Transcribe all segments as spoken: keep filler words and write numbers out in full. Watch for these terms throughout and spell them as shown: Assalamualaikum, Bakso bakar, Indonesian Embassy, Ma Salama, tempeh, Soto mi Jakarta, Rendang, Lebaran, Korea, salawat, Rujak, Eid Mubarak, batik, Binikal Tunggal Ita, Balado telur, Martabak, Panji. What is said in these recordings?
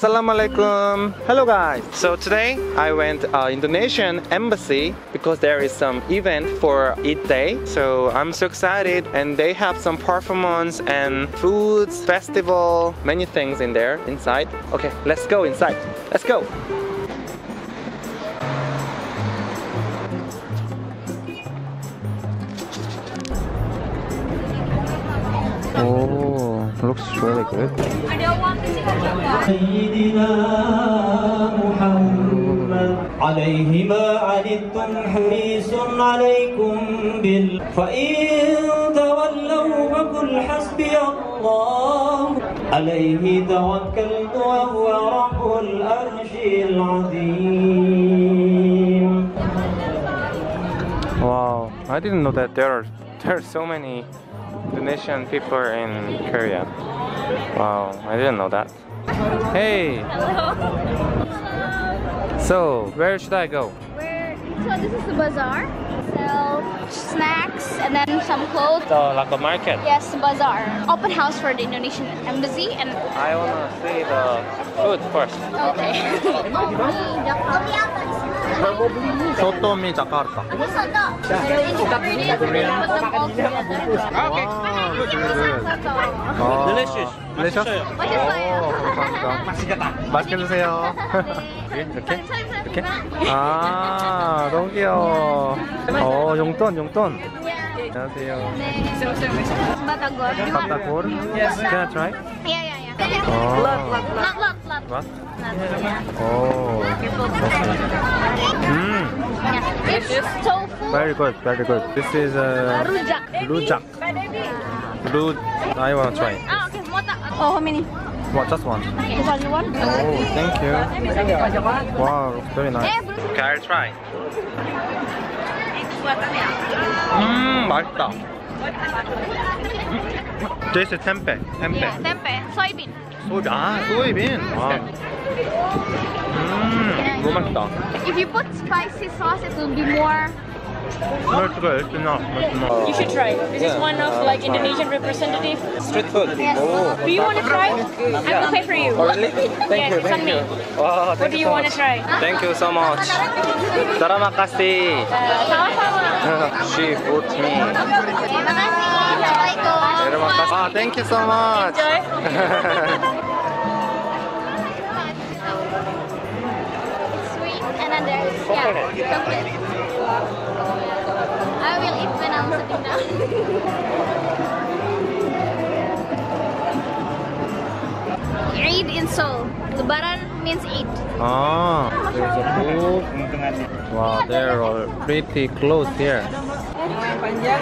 Assalamualaikum. Hello guys. So today I went to uh, Indonesian Embassy because there is some event for Eid Day. So I'm so excited, and they have some performance and foods, festival, many things in there inside. Okay, let's go inside. Let's go. Oh, looks really good. Wow, I didn't know that there are, there are so many Indonesian people in Korea. Wow, I didn't know that. Hey! Hello! So, where should I go? Where? So this is the bazaar. Sell snacks and then some clothes. So, like a market? Yes, bazaar. Open house for the Indonesian Embassy. And I want to see the food first. Okay. Soto mi Jakarta. Delicious. Delicious? 맛있게 드세요. 이렇게? 이렇게? 아, 너무 귀여워. 어, 용돈, 용돈. 안녕하세요. 바타골. Can I try? Yeah, yeah, yeah. Oh. What? Oh. Mm. It's tofu. Very good, very good. This is a Rujak. Rujak. Rujak. I want to try. Oh, how many? What? Just one. Just one. Oh, thank you. Wow, very nice. Okay, I'll try. Mmm, 맛있다. This is tempeh. Tempeh. Yeah, tempeh. Soybean. Soybean. Ah, soybean. Mmm, 너무 맛있다. If you put spicy sauce, it will be more. No, it's good. It's enough. It's enough. You should try. This yeah. is one of like Indonesian representative. Street food. Yes. Oh. Do you want to try? Yeah. I will pay for you. Oh, really? Thank yes, you. It's thank on you. Me. Oh, what do you so want to try? Thank you so much. Terima kasih. She bought me. Oh, thank you so much. It's sweet and then there's yeah, chocolate. I will eat when I'm sitting down. Eid in Seoul. Lebaran means Eid. Ah, there's a pool. Wow, they're all pretty close here.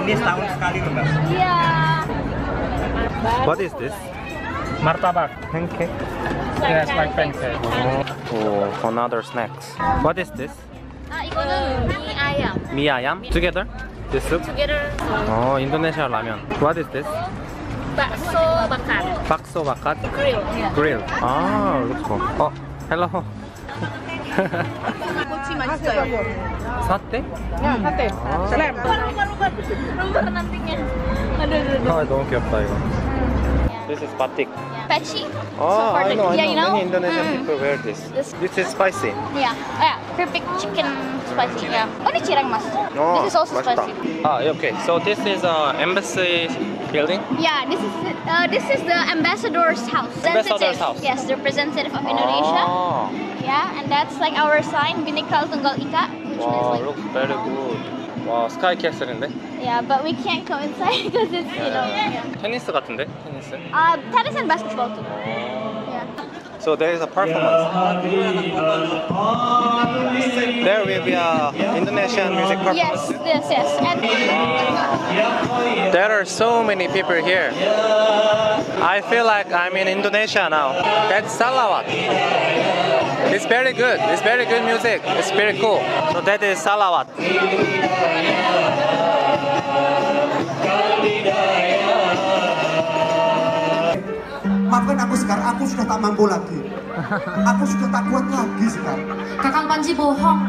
Yeah. What is this? Martabak. Pancake. Yes, like pancake. Oh, for another snacks. What is this? Ah, 이거는 미 아얌. 미 아얌? Together? This soup? Together. Oh, Indonesian ramen. What is this? Bakso bakar. Bakso bakar? Grill. Yeah. Grill. Ah, looks good. Oh, hello. 꼬치 맛있어요. 사태? 야, 사태. 슬램. 로봇 남빙해. 아, 너무 귀엽다 이거. This is batik. Patchy. Oh, I know, I know. Yeah, you know? Many Indonesian mm. people wear this. this. This is spicy. Yeah, oh, yeah. Perfect chicken spicy. Yeah. Only chirang mas. No. This is also spicy. Ah, okay. So this is uh, embassy building. Yeah, this is uh, this is the ambassador's house. Ambassador's house. Yes, the representative of Indonesia. Oh. Yeah, and that's like our sign, Binikal Tunggal Ita. Which wow, like, looks very good. Wow, sky castle in there. Yeah, but we can't go inside because it's, you know. Yeah. Tennis, 같은데? Tennis? Uh, tennis and basketball too. Yeah. So there is a performance. There will be a Indonesian music performance. Yes, yes, yes. And there are so many people here. I feel like I'm in Indonesia now. That's salawat. It's very good. It's very good music. It's very cool. So that is salawat. Maafkan aku sekarang, aku sudah tak mampu lagi. Aku sudah tak kuat lagi sekarang. Kakang Panji bohong.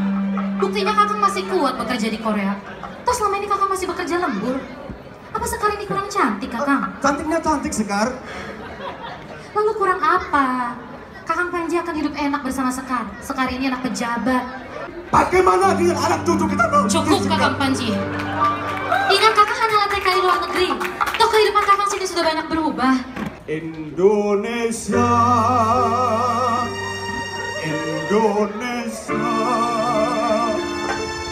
Buktinya kakang masih kuat bekerja di Korea. Terus selama ini kakang masih bekerja lembur. Apa sekali ini kurang cantik kakang? Cantiknya cantik sekar. Lalu kurang apa? Kakang Panji akan hidup enak bersama Sekar. Sekar ini anak pejabat. Bagaimana dengan anak cucu kita? Cukup Kakang Panji. Ingat Kakak hanya latar kali luar negeri. Toh kehidupan Kakang sini sudah banyak berubah. Indonesia, Indonesia,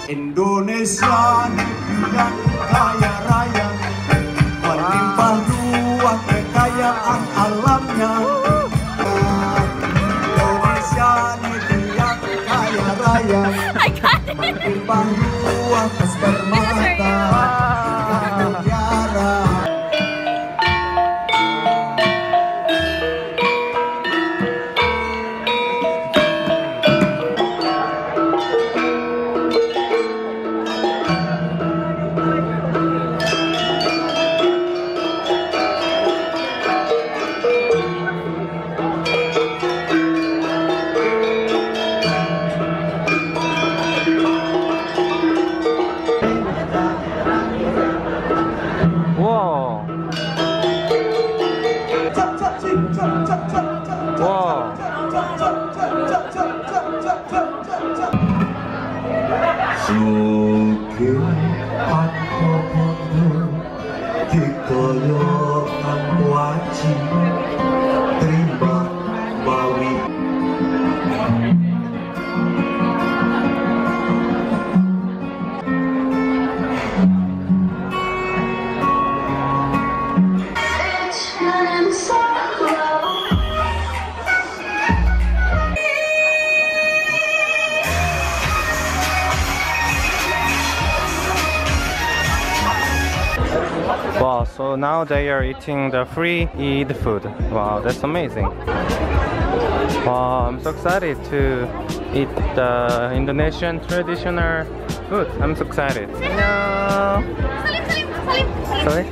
Indonesia negeri yang kaya raya, melimpah ruah kekayaan alamnya. Indonesia negeri yang kaya raya, melimpah ruah permata. Wow, so now they are eating the free Eid food. Wow, that's amazing. Wow, I'm so excited to eat the Indonesian traditional food. I'm so excited. Hello. Sorry?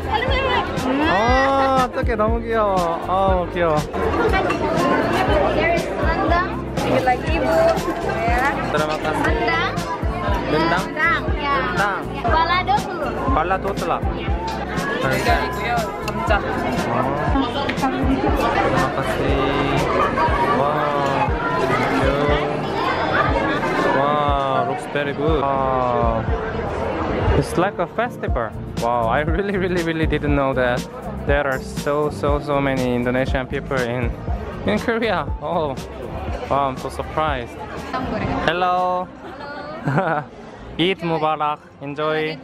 Oh, 어떡해, 너무 귀여워. Oh, 귀여워. There is rendang. You like ibu? Yeah. Rendang. Rendang. Rendang. Rendang. Balado telur. Balado telur. 달걀이고요, 감자. 와, 와, looks very good. Wow. It's like a festival. Wow, I really, really, really didn't know that there are so, so, so many Indonesian people in in Korea. Oh, wow, I'm so surprised. Hello. Hello. Eid Mubarak. Enjoy.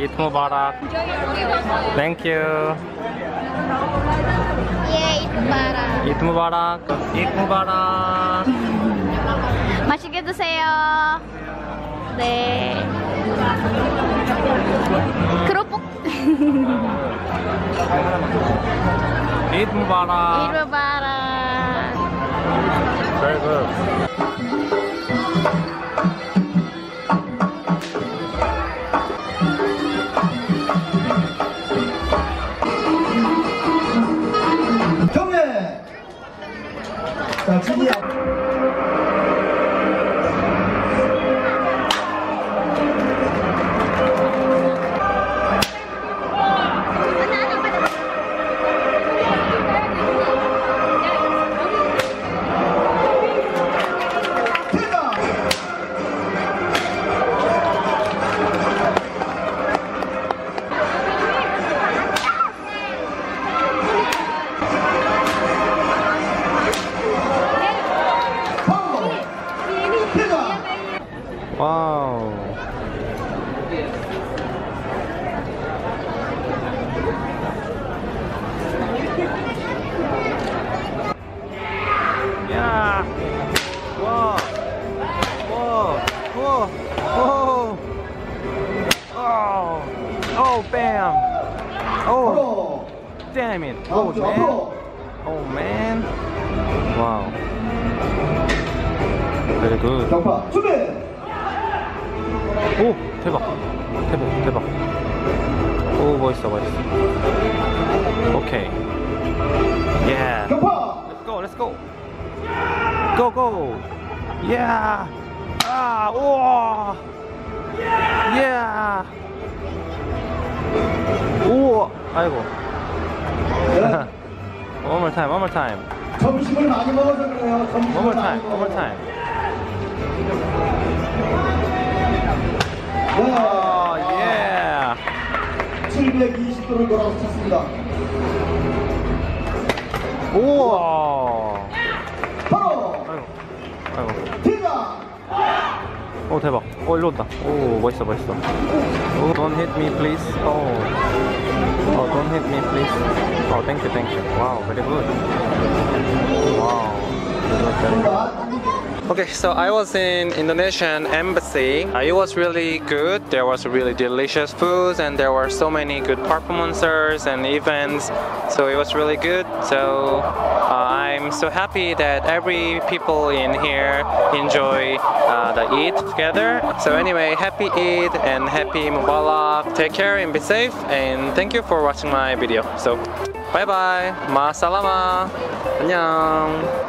Eid Mubarak. Thank you. Yeah, Eid Mubarak. Eid Mubarak. Eid Mubarak. 맛있게 드세요. 네. 크로폭. Eid Mubarak. Eid Mubarak. Very good. Damn it! Oh man! Oh man! Wow! Very good. 오 대박! 대박! 대박! 오 멋있어 멋있어. Okay. Yeah. Let's go! Let's go! Go go! Yeah! Ah! Wow! Yeah! 오 아이고. One more time, one more time. One more time, one more time. Oh, yeah. Oh. 오 대박. 어 일로 온다. 오 멋있어 멋있어. Oh, don't hit me please. Oh. Oh don't hit me please. Oh thank you thank you. Wow very good. Wow. Okay, so I was in Indonesian Embassy. It was really good. There was really delicious foods and there were so many good performances and events. So it was really good. So uh, I'm so happy that every people in here enjoy uh, the Eid together. So anyway, happy Eid and happy Mubarak. Take care and be safe. And thank you for watching my video. So bye bye. Ma Salama. 안녕.